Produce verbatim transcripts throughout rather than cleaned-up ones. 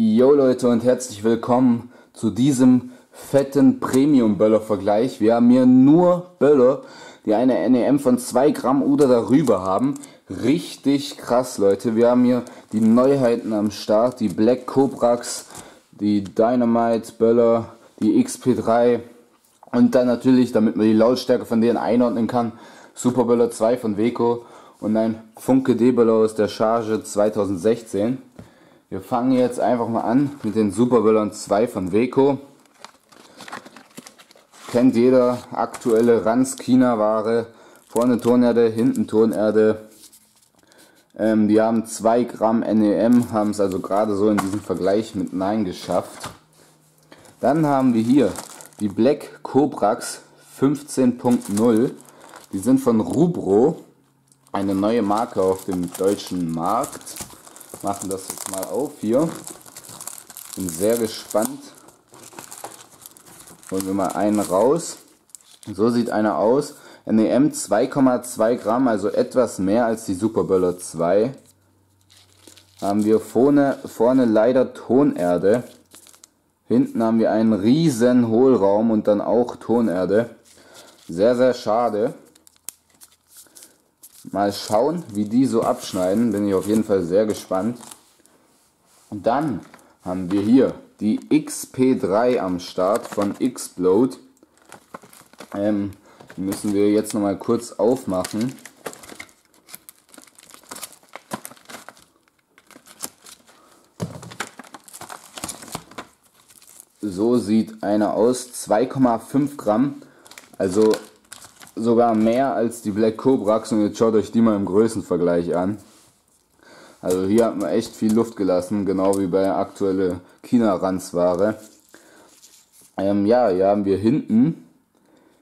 Yo Leute und herzlich willkommen zu diesem fetten Premium-Böller-Vergleich. Wir haben hier nur Böller, die eine N E M von zwei Gramm oder darüber haben. Richtig krass, Leute. Wir haben hier die Neuheiten am Start, die Black Cobrax, die Dynamite Böller, die X P drei und dann natürlich, damit man die Lautstärke von denen einordnen kann, Super Böller zwei von Weco und ein Funke D-Böller aus der Charge zweitausendsechzehn. Wir fangen jetzt einfach mal an mit den Super Böllern zwei von Weco. Kennt jeder, aktuelle Ranz China-Ware, vorne Tonerde, hinten Tonerde. Ähm, die haben zwei Gramm N E M, haben es also gerade so in diesem Vergleich mit neun geschafft. Dann haben wir hier die Black Cobrax fünfzehn Punkt null. Die sind von Rubro, eine neue Marke auf dem deutschen Markt. Machen das jetzt mal auf hier. Bin sehr gespannt. Holen wir mal einen raus. So sieht einer aus. N E M zwei Komma zwei Gramm, also etwas mehr als die Super Böller zwei. Haben wir vorne, vorne leider Tonerde. Hinten haben wir einen riesen Hohlraum und dann auch Tonerde. Sehr, sehr schade. Mal schauen, wie die so abschneiden. Bin ich auf jeden Fall sehr gespannt. Und dann haben wir hier die X P drei am Start von Xplode. Ähm, müssen wir jetzt nochmal kurz aufmachen. So sieht einer aus. zwei Komma fünf Gramm. Also sogar mehr als die Black Cobrax, und jetzt schaut euch die mal im Größenvergleich an. Also hier hat man echt viel Luft gelassen, genau wie bei der aktuellen China-Ranzware. Ähm, ja, hier haben wir hinten,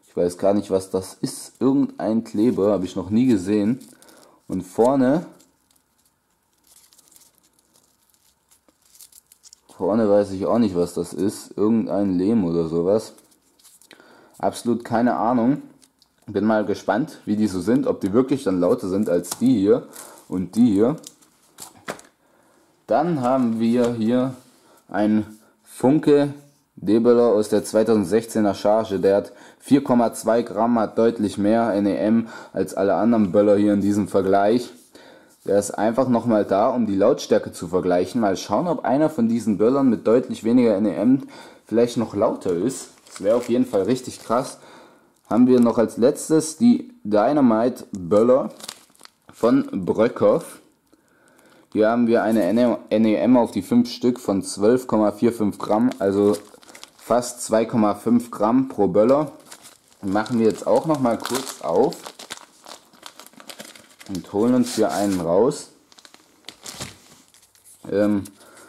ich weiß gar nicht, was das ist, irgendein Kleber, habe ich noch nie gesehen. Und vorne, vorne weiß ich auch nicht, was das ist, irgendein Lehm oder sowas. Absolut keine Ahnung. Bin mal gespannt, wie die so sind, ob die wirklich dann lauter sind als die hier und die hier. Dann haben wir hier einen Funke D-Böller aus der zweitausendsechzehner Charge. Der hat vier Komma zwei Gramm, hat deutlich mehr N E M als alle anderen Böller hier in diesem Vergleich. Der ist einfach nochmal da, um die Lautstärke zu vergleichen. Mal schauen, ob einer von diesen Böllern mit deutlich weniger N E M vielleicht noch lauter ist. Das wäre auf jeden Fall richtig krass. Haben wir noch als letztes die Dynamite Böller von Broekhoff. Hier haben wir eine N E M auf die fünf Stück von zwölf Komma fünfundvierzig Gramm, also fast zwei Komma fünf Gramm pro Böller. Machen wir jetzt auch noch mal kurz auf und holen uns hier einen raus. Ähm,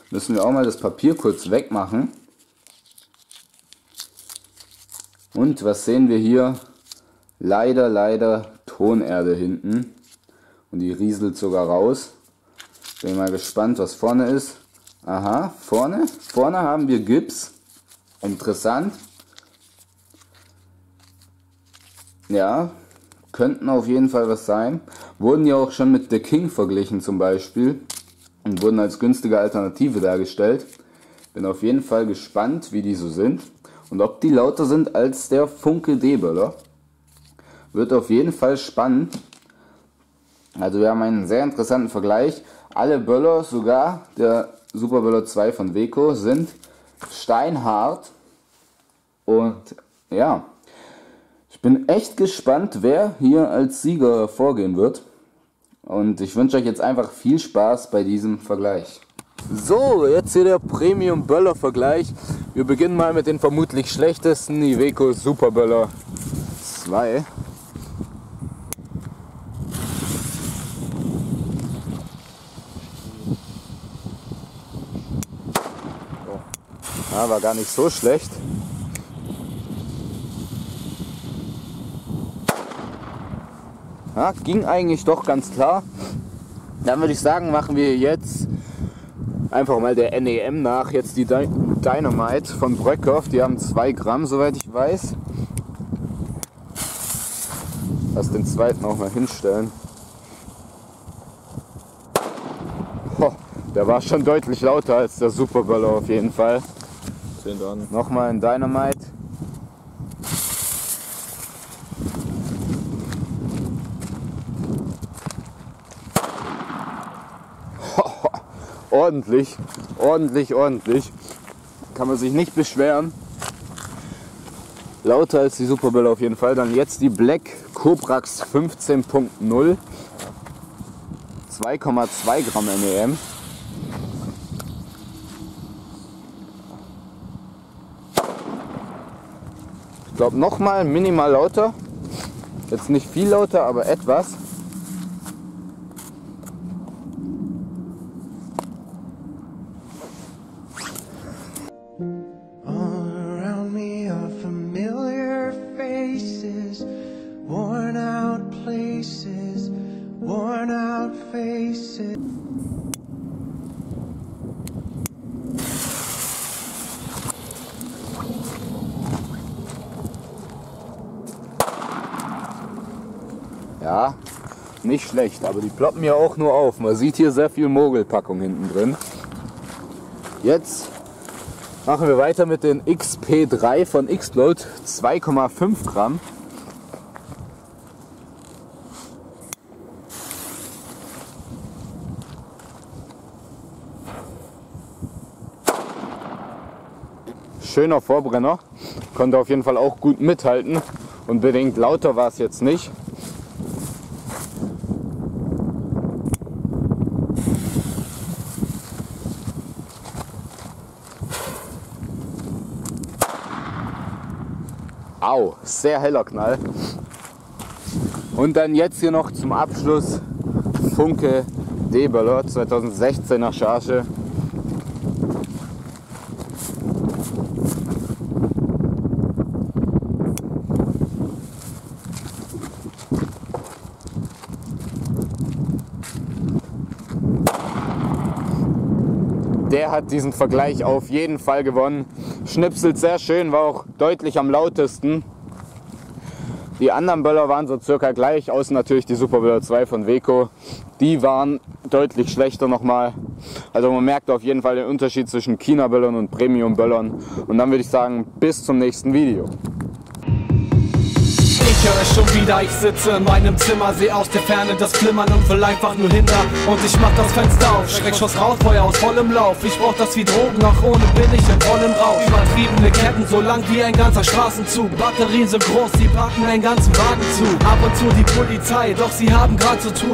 müssen wir auch mal das Papier kurz wegmachen. Und was sehen wir hier? Leider, leider Tonerde hinten. Und die rieselt sogar raus. Bin mal gespannt, was vorne ist. Aha, vorne. Vorne haben wir Gips. Interessant. Ja, könnten auf jeden Fall was sein. Wurden ja auch schon mit The King verglichen zum Beispiel. Und wurden als günstige Alternative dargestellt. Bin auf jeden Fall gespannt, wie die so sind. Und ob die lauter sind als der Funke D-Böller. Wird auf jeden Fall spannend. Also wir haben einen sehr interessanten Vergleich. Alle Böller, sogar der Super Böller zwei von Weco, sind steinhart. Und ja, ich bin echt gespannt, wer hier als Sieger hervorgehen wird. Und ich wünsche euch jetzt einfach viel Spaß bei diesem Vergleich. So, jetzt hier der Premium Böller Vergleich. Wir beginnen mal mit den vermutlich schlechtesten, die Weco Super Böller zwei. Ja, war gar nicht so schlecht. Ja, ging eigentlich doch ganz klar. Dann würde ich sagen, machen wir jetzt einfach mal der N E M nach. Jetzt die Dynamite von Broekhoff, die haben zwei Gramm, soweit ich weiß. Lass den zweiten auch mal hinstellen. Ho, Der war schon deutlich lauter als der Super Böller auf jeden Fall. Nochmal ein Dynamite. Ordentlich, ordentlich, ordentlich. Kann man sich nicht beschweren. Lauter als die Super Böller auf jeden Fall. Dann jetzt die Black Cobrax fünfzehn Punkt null. zwei Komma zwei Gramm M E M. Ich glaube nochmal minimal lauter. Jetzt nicht viel lauter, aber etwas. Ja, nicht schlecht, aber die ploppen ja auch nur auf. Man sieht hier sehr viel Mogelpackung hinten drin. Jetzt machen wir weiter mit den X P drei von Xplode, zwei Komma fünf Gramm. Schöner Vorbrenner, konnte auf jeden Fall auch gut mithalten und bedingt lauter war es jetzt nicht. Au, sehr heller Knall. Und dann jetzt hier noch zum Abschluss Funke D-Böller, zweitausendsechzehner Charge. Der hat diesen Vergleich auf jeden Fall gewonnen. Schnipselt sehr schön, war auch deutlich am lautesten. Die anderen Böller waren so circa gleich, außer natürlich die Super Böller zwei von Weco. Die waren deutlich schlechter nochmal. Also man merkt auf jeden Fall den Unterschied zwischen China-Böllern und Premium-Böllern. Und dann würde ich sagen, bis zum nächsten Video. Ich höre es schon wieder, ich sitze in meinem Zimmer, sehe aus der Ferne das Flimmern und will einfach nur hinter. Und ich mach das Fenster auf, Schreckschuss raus, Feuer aus vollem Lauf. Ich brauch das wie Drogen, auch ohne bin ich in vollem Rauch. Übertriebene Ketten, so lang wie ein ganzer Straßenzug. Batterien sind groß, die packen einen ganzen Wagen zu. Ab und zu die Polizei, doch sie haben grad zu tun.